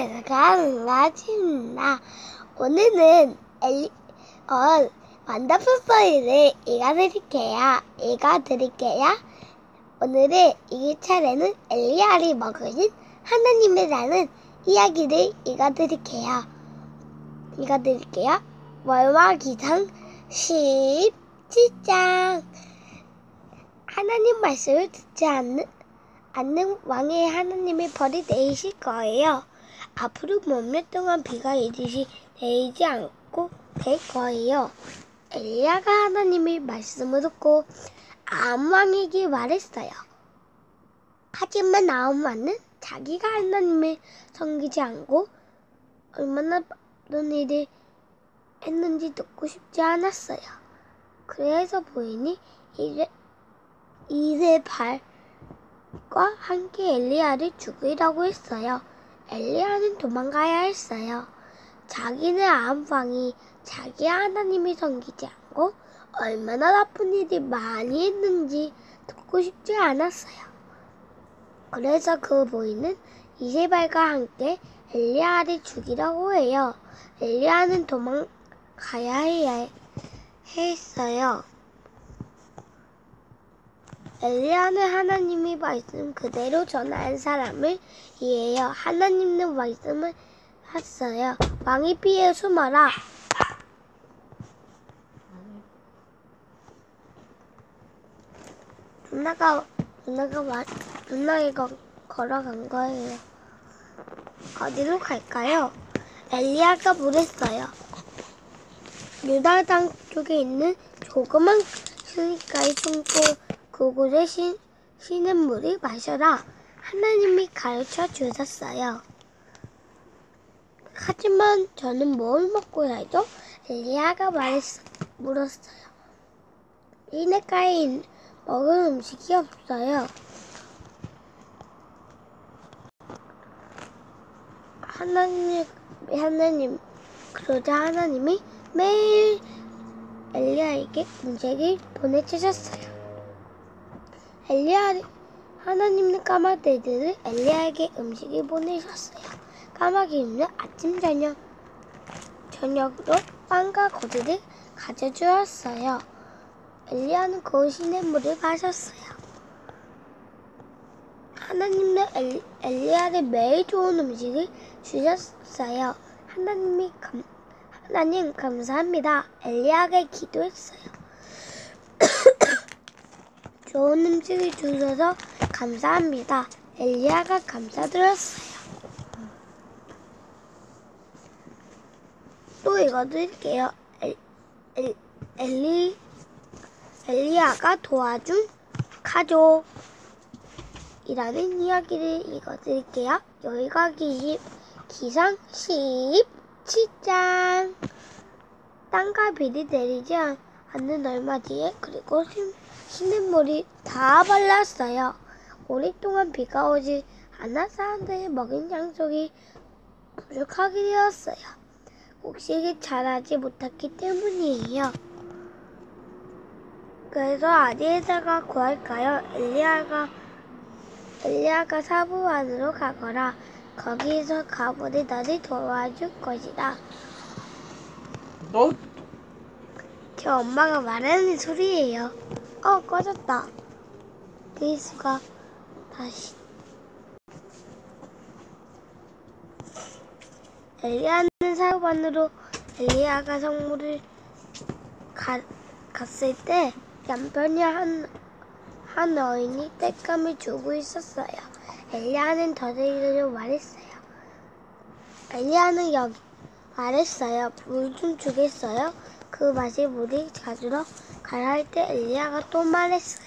안녕하세요. 강아지입니다. 오늘은 완다프 스토리를 읽어드릴게요. 오늘은 읽을 차례는 엘리야를 먹으신 하나님이라는 이야기를 읽어드릴게요. 월화기상 17장. 하나님 말씀을 듣지 않는 왕의 하나님의 벌이 내리실 거예요. 앞으로 몇몇 동안 비가 이듯이 내리지 않고 될 거예요. 엘리야가 하나님의 말씀을 듣고 암왕에게 말했어요. 하지만 암왕은 자기가 하나님을 섬기지 않고 얼마나 많은 일을 했는지 듣고 싶지 않았어요. 그래서 보이니 이세발 과 함께 엘리야를 죽이라고 했어요. 엘리야는 도망가야 했어요. 자기는 암왕이 자기 하나님이 섬기지 않고 얼마나 나쁜 일이 많이 했는지 듣고 싶지 않았어요. 그래서 그 보이는 이세발과 함께 엘리야를 죽이라고 해요. 엘리야는 도망가야 했어요. 엘리야는 하나님의 말씀 그대로 전한 사람이에요. 하나님은 말씀을 했어요. 왕의 피해 숨어라. 누나에게 걸어간 거예요. 어디로 갈까요? 엘리야가 물었어요. 유다 땅 쪽에 있는 조그만 시냇가에 숨고 그곳에 쉬는 물을 마셔라. 하나님이 가르쳐 주셨어요. 하지만 저는 뭘 먹고 살죠? 엘리야가 물었어요. 시냇가에 먹을 음식이 없어요. 그러자 하나님이 매일 엘리야에게 음식을 보내주셨어요. 하나님은 까마귀들을 엘리야에게 음식을 보내셨어요. 까마귀는 아침 저녁으로 빵과 고기를 가져주었어요. 엘리야는 그 시냇물을 마셨어요. 하나님은 엘리야를 매일 좋은 음식을 주셨어요. 하나님 감사합니다. 엘리야가 기도했어요. 좋은 음식을 주셔서 감사합니다. 엘리야가 감사드렸어요. 또 읽어드릴게요. 엘리야가 도와준 가족이라는 이야기를 읽어드릴게요. 열왕기상 17장. 땅과 비를 내리지 않는 얼마 뒤에 그리고 시냇물이 다 말랐어요. 오랫동안 비가 오지 않아 사람들이 먹인 양식이 부족하게 되었어요. 곡식이 자라지 못했기 때문이에요. 그래서 어디에다가 구할까요? 엘리야가 사부 안으로 가거라. 거기에서 가보니 너를 도와줄 것이다. 제 엄마가 말하는 소리예요. 꺼졌다. 케이스가 다시. 엘리야는 사후반으로 엘리야가 성물을 갔을 때 남편이 한 어인이 땔감을 주고 있었어요. 엘리야는 더디기를 말했어요. 엘리야는 여기 말했어요. 물 좀 주겠어요? 그 맛이 물이 자주러 가야 할 때 엘리야가 또 말했어요.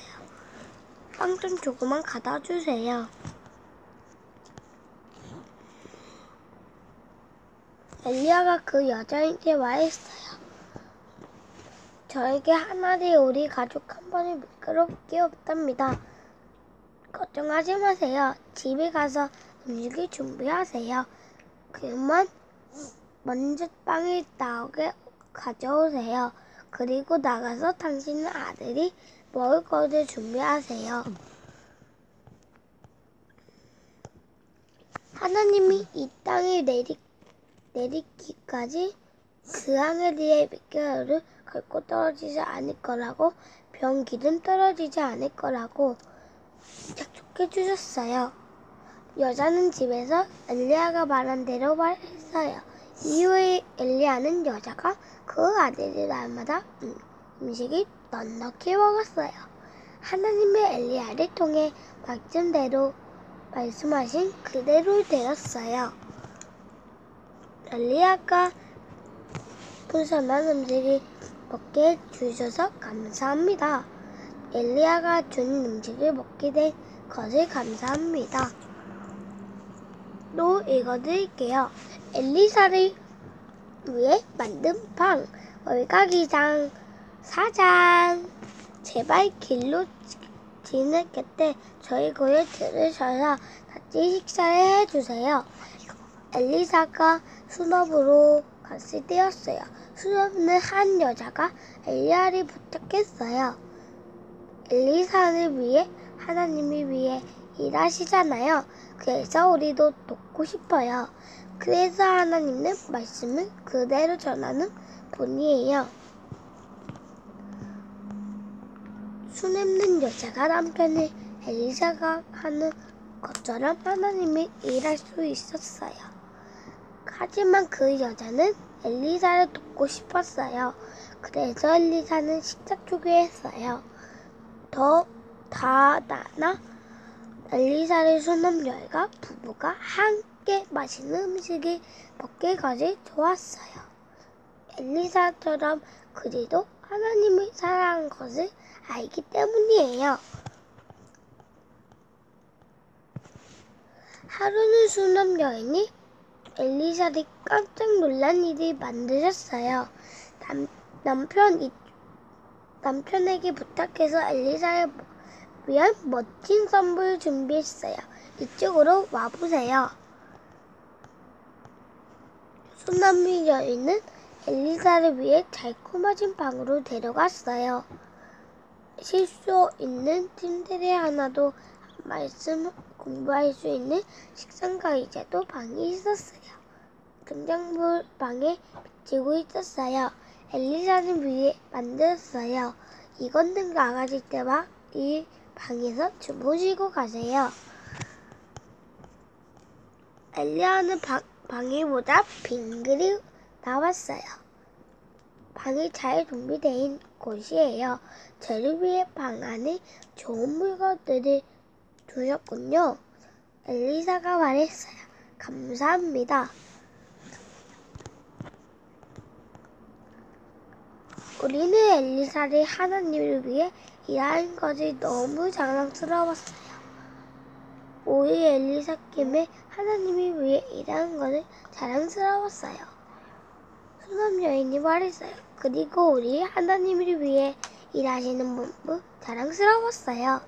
빵 좀 조금만 갖다 주세요. 엘리야가 그 여자에게 말했어요. 저에게 하나의 우리 가족 한 번에 미끄럽게 없답니다. 걱정하지 마세요. 집에 가서 음식을 준비하세요. 그만 먼저 빵이 나오게 가져오세요. 그리고 나가서 당신의 아들이 먹을 것을 준비하세요. 하나님이 이 땅에 내리기까지 그 하늘위에 미끼를 긁고 떨어지지 않을 거라고, 병 기름 떨어지지 않을 거라고 약속해 주셨어요. 여자는 집에서 엘리야가 말한 대로 말했어요. 이후에 엘리야는 여자가 그 아들이 날마다 음식이 넉넉히 먹었어요. 하나님의 엘리야를 통해 말씀하신 그대로 되었어요. 엘리야가 풍성한 음식이 먹게 해주셔서 감사합니다. 엘리야가 준 음식을 먹게 된 것을 감사합니다. 또 읽어드릴게요. 엘리사를 위해 만든 방, 월가기장 4장. 제발 길로 지는 곁에 저희 고를 들으셔서 같이 식사를 해주세요. 엘리사가 수렵으로 갔을 때였어요. 수렵은 한 여자가 엘리야를 부탁했어요. 엘리사를 위해 하나님이 위해 일하시잖아요. 그래서 우리도 돕고 싶어요. 그래서 하나님의 말씀을 그대로 전하는 분이에요. 수냄는 여자가 남편을 엘리사가 하는 것처럼 하나님이 일할 수 있었어요. 하지만 그 여자는 엘리사를 돕고 싶었어요. 그래서 엘리사는 식사 초기했어요. 엘리사를 수냄녀가 부부가 함께 맛있는 음식을 먹기까지 좋았어요. 엘리사처럼 그들도 하나님을 사랑한 것을 알기 때문이에요. 하루는 수냄 여인이 엘리사를 깜짝 놀란 일이 만드셨어요. 남편에게 부탁해서 엘리사를 위한 멋진 선물을 준비했어요. 이쪽으로 와보세요. 수냄 여인은 엘리사를 위해 달콤하신 방으로 데려갔어요. 실수 있는 침대에 하나도 말씀 공부할 수 있는 식상과 의자도 방이 있었어요. 금장불 방에 비치고 있었어요. 엘리사는 위해 만들었어요. 이건는 나가실 때와 이 방에서 주무시고 가세요. 엘리야는 방이보다 빈 그릇 나왔어요. 방이 잘 준비된 곳이에요. 저를 위해 방 안에 좋은 물건들을 두셨군요. 엘리사가 말했어요. 감사합니다. 우리는 엘리사를 하나님을 위해 일하는 것이 너무 자랑스러웠어요. 우리 엘리사김에 하나님을 위해 일하는 것이 자랑스러웠어요. 수냄 여인이 말했어요. 그리고 우리 하나님을 위해 일하시는 분도 자랑스러웠어요.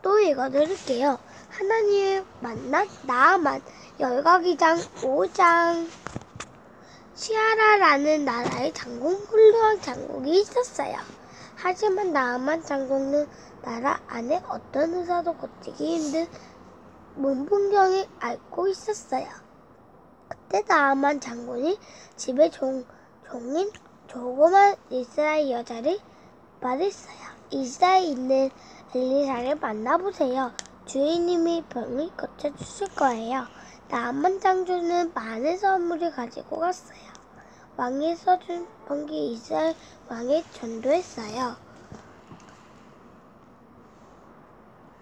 또 읽어드릴게요. 하나님을 만난 나아만, 열거기장 5장. 시아라라는 나라의 장군, 훌륭한 장군이 있었어요. 하지만 나아만 장군은 나라 안에 어떤 의사도 고치기 힘든 문풍경을 앓고 있었어요. 그때 나아만 장군이 집에 종인 조그만 이스라엘 여자를 말했어요. 이스라엘에 있는 엘리사를 만나보세요. 주인님이 병을 고쳐주실 거예요. 나아만 장군은 많은 선물을 가지고 갔어요. 왕이 써준 번기 이스라엘 왕에 전도했어요.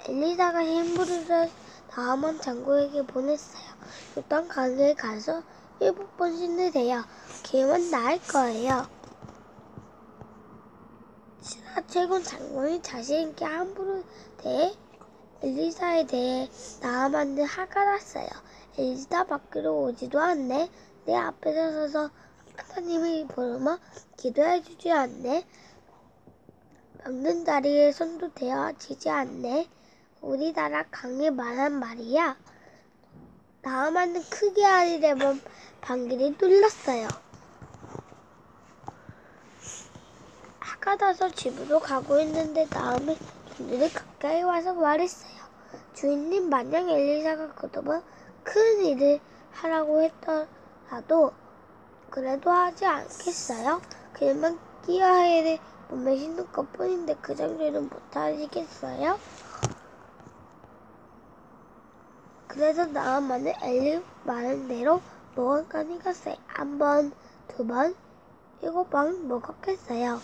엘리사가 행부를 나아만 장군에게 보냈어요. 요단 강에 가서 7번 씻으세요. 개만 나을 거예요. 시나체군 장군이 자신있게 함부로 대해 엘리사에 대해 나아만을 화가 났어요. 엘리사 밖으로 오지도 않네. 내 앞에서 서서 하나님을 부르며 기도해주지 않네. 먹는 자리에 손도 대어지지 않네. 우리나라 강에 말한 말이야. 나아만은 크게 아리레몬 방귀를 뚫렸어요. 화가 나서 집으로 가고 있는데 나아만이 그들이 가까이 와서 말했어요. 주인님, 만약 엘리사가 그동안 큰 일을 하라고 했더라도 그래도 하지 않겠어요? 그냥 끼어헤를 몸에 신는 것뿐인데 그 정도는 못하시겠어요? 그래서 나만의 엘리 말한 대로 먹었거니 갔어요. 1번, 2번, 7번 먹었겠어요.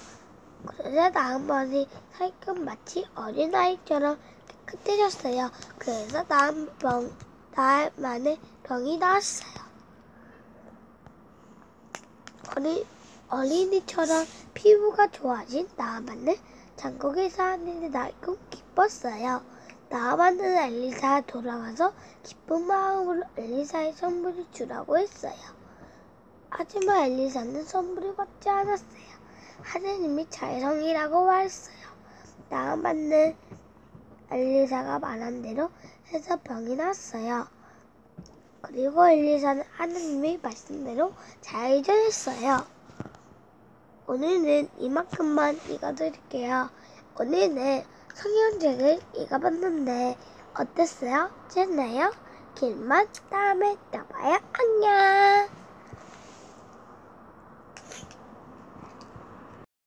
그러자 나만이 살금 마치 어린아이처럼 깨끗해졌어요. 그래서 나만의 병이 나았어요. 어린이처럼 피부가 좋아진 나만은 장국에 사는데 날고 기뻤어요. 나만은 엘리사에 돌아가서 기쁜 마음으로 엘리사의 선물을 주라고 했어요. 하지만 엘리사는 선물을 받지 않았어요. 하느님이 자성이라고 말했어요. 나만은 엘리사가 말한 대로 해서 병이 났어요. 그리고 엘리사는 하느님이 말씀대로 잘 의존했어요. 오늘은 이만큼만 읽어드릴게요. 오늘은 성경책을 읽어봤는데 어땠어요? 재밌나요? 길만 다음에 떠봐요. 안녕.